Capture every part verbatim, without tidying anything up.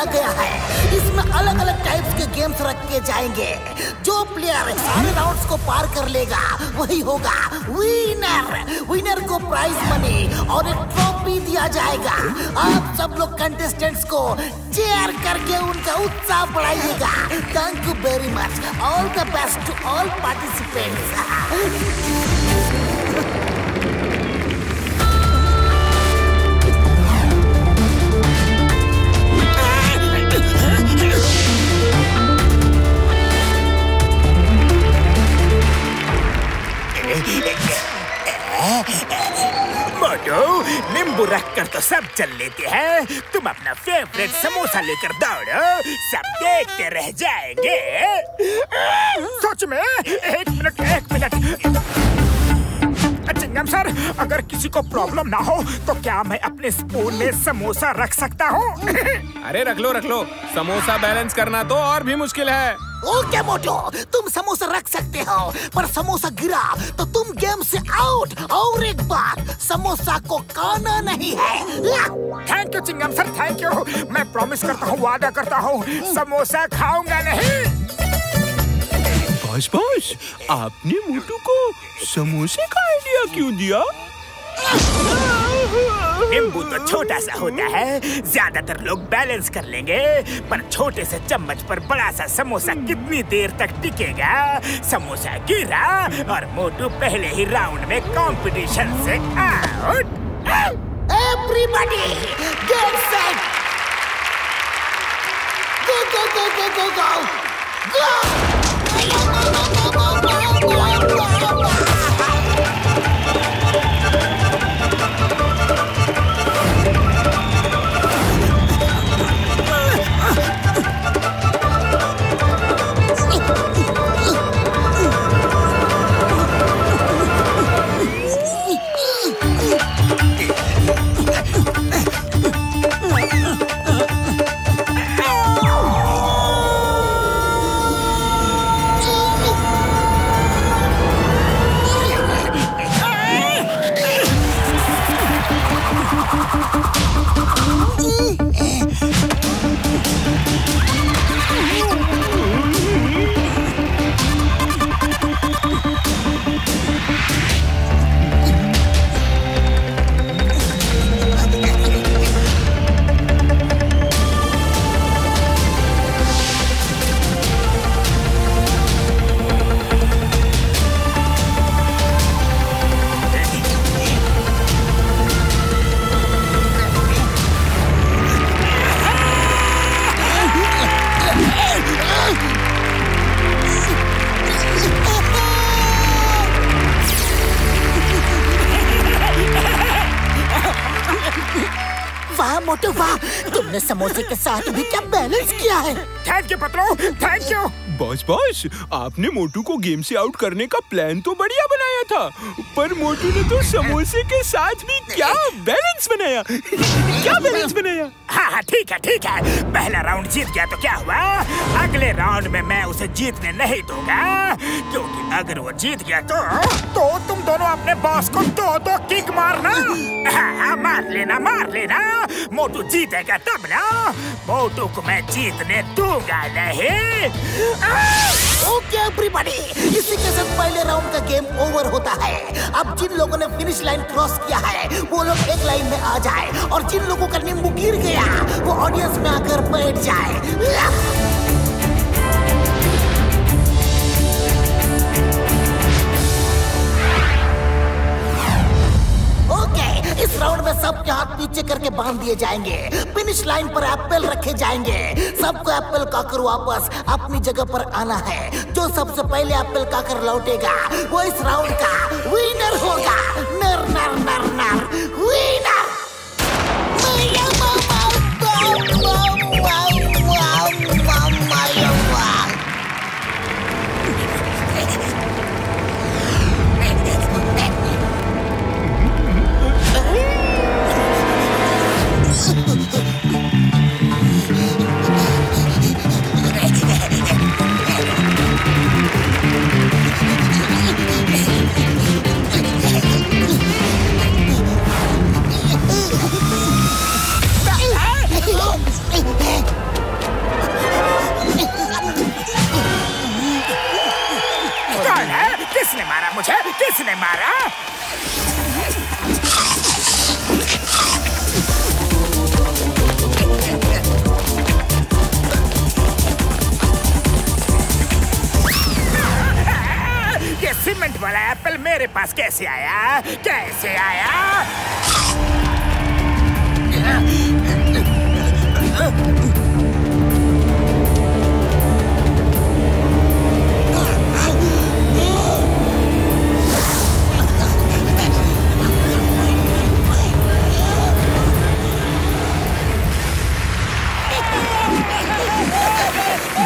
किया गया है। इसमें अलग अलग टाइप्स के गेम्स रखे जाएंगे। जो प्लेयर सारे राउंड्स को पार कर लेगा वही होगा विनर। विनर को प्राइज मनी और एक ट्रॉफी दिया जाएगा। आप सब लोग कंटेस्टेंट्स को चेयर करके उनका उत्साह बढ़ाइएगा। Thank you very much, all the best to all participants. Motu, नींबू रखकर तो सब चल लेते हैं, तुम अपना फेवरेट समोसा लेकर दौड़ो, सब देखते रह जाएंगे। सच में? एक मिनट, एक मिनट। चिंगम सर, अगर किसी को प्रॉब्लम ना हो तो क्या मैं अपने स्पून में समोसा रख सकता हूँ? अरे रख लो रख लो, समोसा बैलेंस करना तो और भी मुश्किल है। ओके मोटू, तुम समोसा रख सकते हो, पर समोसा गिरा तो तुम गेम से आउट। और एक बात, समोसा को खाना नहीं है। Thank you Chingam sir, thank you. मैं प्रॉमिस करता हूँ, वादा करता हूँ, समोसा खाऊंगा नहीं। बस बस, आपने मोटू को समोसे का आइडिया क्यों दिया? नींबू तो छोटा सा होता है, ज्यादातर लोग बैलेंस कर लेंगे, पर छोटे से चम्मच पर बड़ा सा समोसा कितनी देर तक टिकेगा? समोसा गिरा और मोटू पहले ही राउंड में कंपटीशन से out. Everybody get set, go go go go go go go. Motu वाह, तुमने समोसे के साथ भी क्या बैलेंस किया है। Thank you Patlu, thank you. Boss boss, आपने मोटू को गेम से आउट करने का प्लान तो बढ़िया बनाया था, पर मोटू ने तो समोसे के साथ भी क्या बैलेंस बनाया। क्या बैलेंस बनाया। हाँ हाँ ठीक है ठीक है, पहला राउंड जीत गया तो क्या हुआ, अगले राउंड में मैं उसे जीतने नहीं दूंगा, क्योंकि अगर वो जीत गया तो तो तुम दोनों अपने बॉस को दो दो किक मारना। हाँ, मार लेना मार लेना, मोटू जीतेगा तब ना। मोटू को मैं जीतने दूंगा नहीं। ओके एवरीबॉडी, इसी के साथ पहले राउंड का गेम ओवर होता है। अब जिन लोगों ने फिनिश लाइन क्रॉस किया है वो लोग एक लाइन में आ जाए, और जिन लोगों का नींबू गिर गया वो ऑडियंस में आकर बैठ जाए। इस राउंड में सबके हाथ पीछे करके बांध दिए जाएंगे। फिनिश लाइन पर एप्पल रखे जाएंगे। सबको एप्पल काकर वापस अपनी जगह पर आना है। जो सबसे पहले एप्पल काकर लौटेगा वो इस राउंड का विनर होगा। नर नर नर नर विनर। पास कैसे आया कैसे आया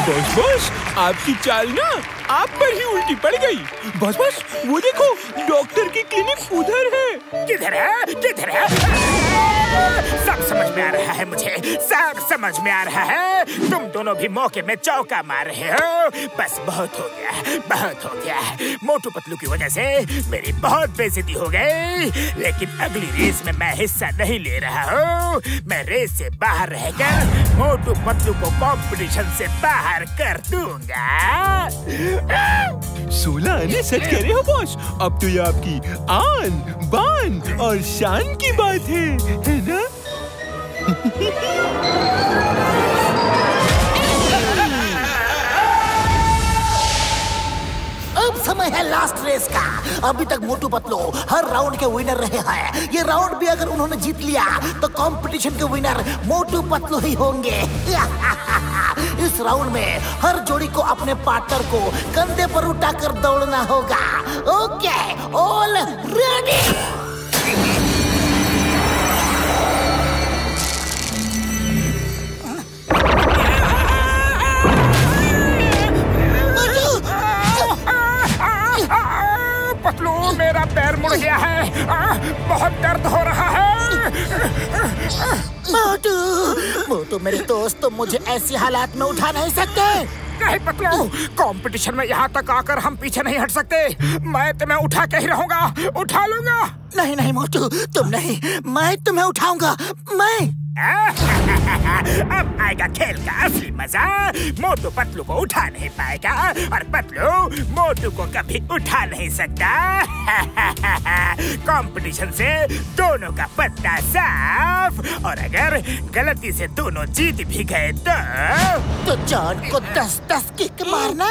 बस बस आपकी चाल ना आप पर ही उल्टी पड़ गई। बस बस वो देखो डॉक्टर की क्लिनिक उधर है। किधर है किधर है? सब समझ में आ रहा है मुझे, सब समझ में आ रहा है। तुम दोनों भी मौके में चौका मार रहे हो। बस बहुत हो गया बहुत हो गया। मोटू पतलू की वजह से मेरी बहुत बेइज्जती हो गई, लेकिन अगली रेस में मैं हिस्सा नहीं ले रहा हूँ। मैं रेस से बाहर रहकर मोटू पतलू को कॉम्पिटिशन से बाहर कर दूंगा। सोलह आने सच कह रहे हो बॉस, अब तो ये आपकी आन बान और शान की बात है, है ना? अब समय है लास्ट रेस का। अभी तक मोटू पतलू हर राउंड के विनर रहे हैं। ये राउंड भी अगर उन्होंने जीत लिया तो कंपटीशन के विनर मोटू पतलू ही होंगे। इस राउंड में हर जोड़ी को अपने पार्टनर को कंधे पर उठाकर दौड़ना होगा। Okay, all ready. पतलू मेरा पैर मुड़ गया है, आ, बहुत दर्द हो रहा है। मोटू मोटू मेरे दोस्त, तुम मुझे ऐसी हालात में उठा नहीं सकते। नहीं पतलू, कंपटीशन में यहाँ तक आकर हम पीछे नहीं हट सकते। मैं तुम्हें उठा के ही रहूंगा, उठा लूंगा। नहीं नहीं मोटू, तुम नहीं, मैं तुम्हें उठाऊंगा। मैं अब आएगा खेल का असली मजा। मोटू पतलू को उठा नहीं पाएगा और पतलू मोटू को कभी उठा नहीं सकता। कंपटीशन से दोनों का पत्ता साफ, और अगर गलती से दोनों जीत भी गए तो तो जान को दस दस किक मारना।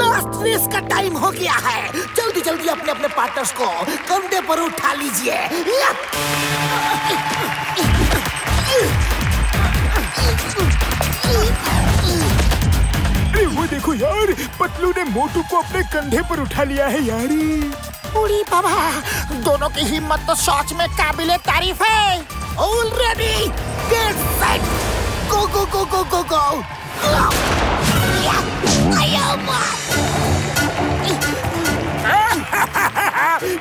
लास्ट रेस का टाइम हो गया है। जल्दी जल्दी अपने अपने पार्टनर्स को कंधे पर उठा लीजिए। अरे वो देखो यार, पतलू ने मोटू को अपने कंधे पर उठा लिया है यार। पूरी बाबा, दोनों की हिम्मत तो सच में काबिले तारीफ है। Already get set, go go go go go go.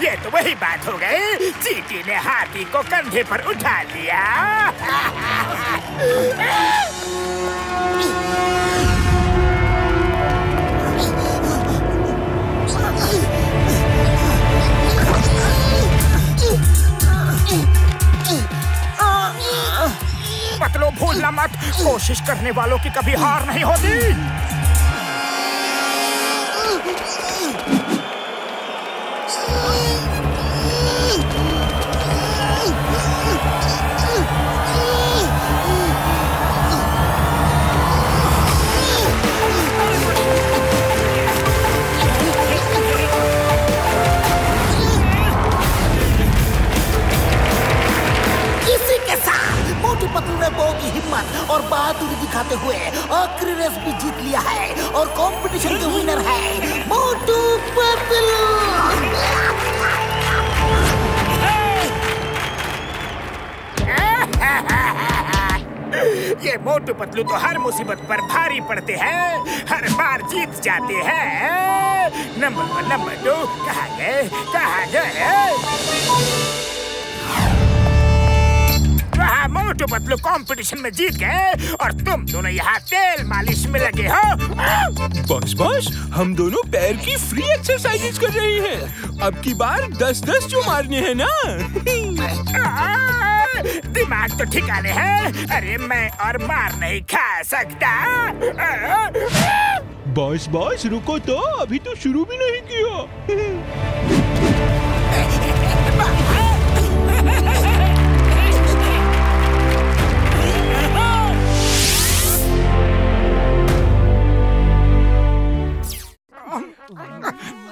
ये तो वही बात हो गई, चींटी ने हाथी को कंधे पर उठा लिया। पतलू भूलना मत, कोशिश करने वालों की कभी हार नहीं होती। हिम्मत और बहादुरी दिखाते हुए आखिरी रेस भी जीत लिया है और कंपटीशन के विनर है मोटू पतलू। ये मोटू पतलू तो हर मुसीबत पर भारी पड़ते हैं, हर बार जीत जाते हैं। नंबर वन नंबर दो कहाँ गए कहाँ गए? वहाँ मोटू पतलू कंपटीशन में जीत गए और तुम दोनों यहाँ तेल मालिश में लगे हो। बस बस, हम दोनों पैर की फ्री एक्सरसाइजेज कर रहे हैं। अब की बार दस दस जो मारने हैं ना। दिमाग तो ठिकाने है। अरे मैं और मार नहीं खा सकता। बॉस बॉस रुको तो, अभी तो शुरू भी नहीं किया।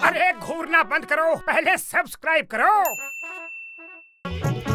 अरे घूरना बंद करो, पहले पहले सब्सक्राइब करो।